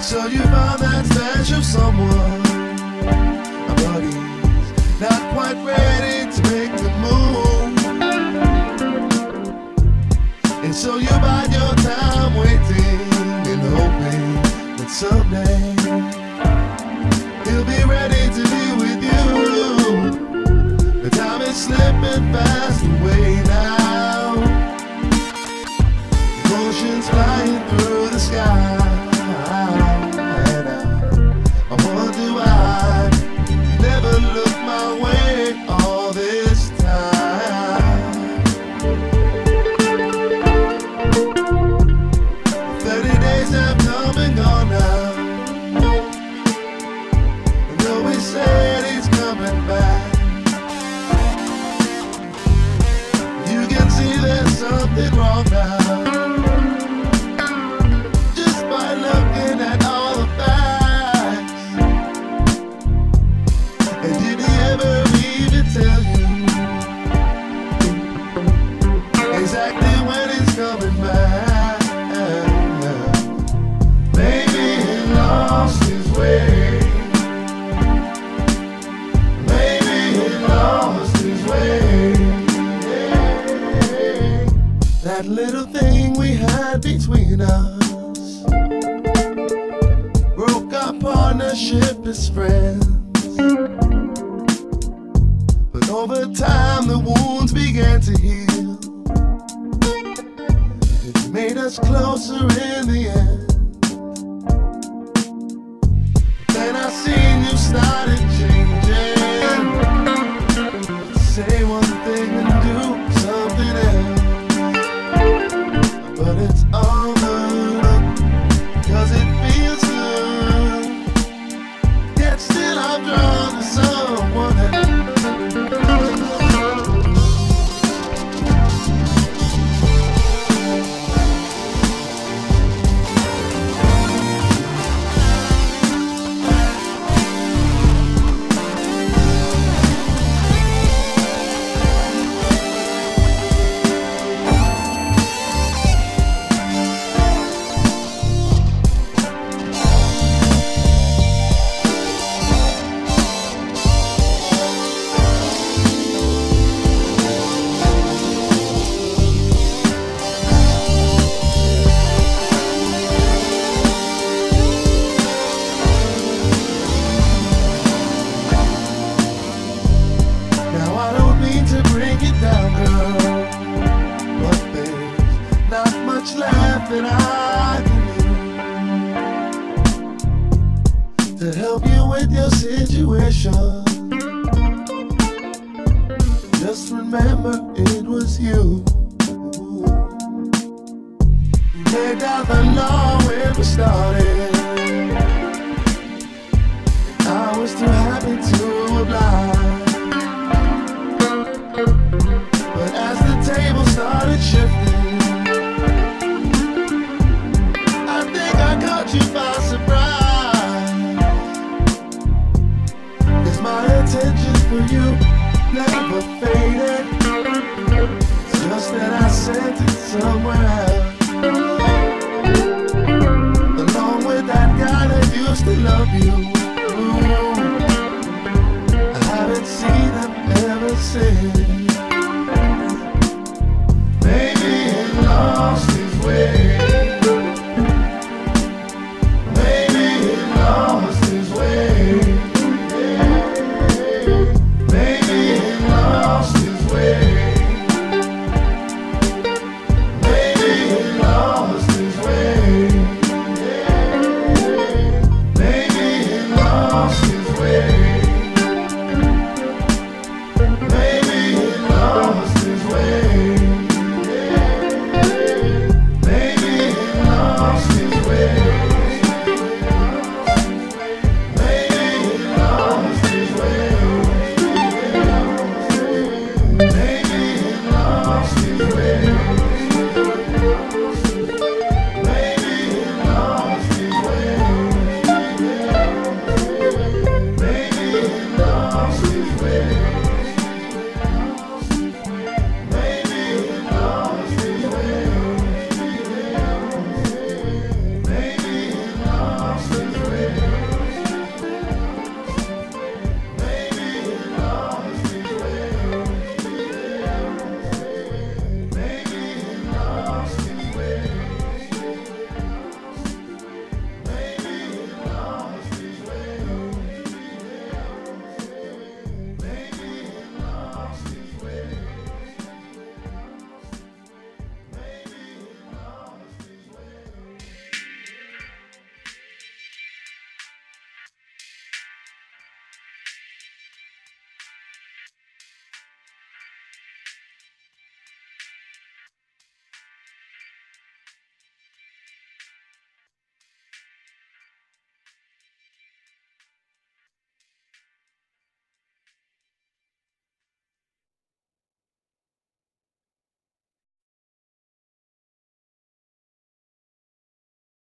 So you found that stash of someone, a body's not quite ready to make the move. And so you bide your time waiting and hoping that someday he'll be ready to be with you. The time is slipping fast away now, the ocean's flying through the sky. Something wrong now, just by looking at all the facts. And did he ever even tell you exactly when he's coming back? Maybe he lost his way. Maybe he lost his way. That little thing we had between us broke our partnership as friends. But over time the wounds began to heal. It made us closer in the end. Then I seen you started changing. Say one thing and do something else. But it's all good, cause it feels good. Yet still I'm drawn to someone to bring it down, girl, but there's not much left that I can do to help you with your situation. Just remember it was you who laid down the law when we started. I was too happy to oblige. Started shifting. I think I caught you by surprise, 'cause my attention for you never faded. It's just that I sent it somewhere else, along with that guy that used to love you. Ooh. I haven't seen him ever since.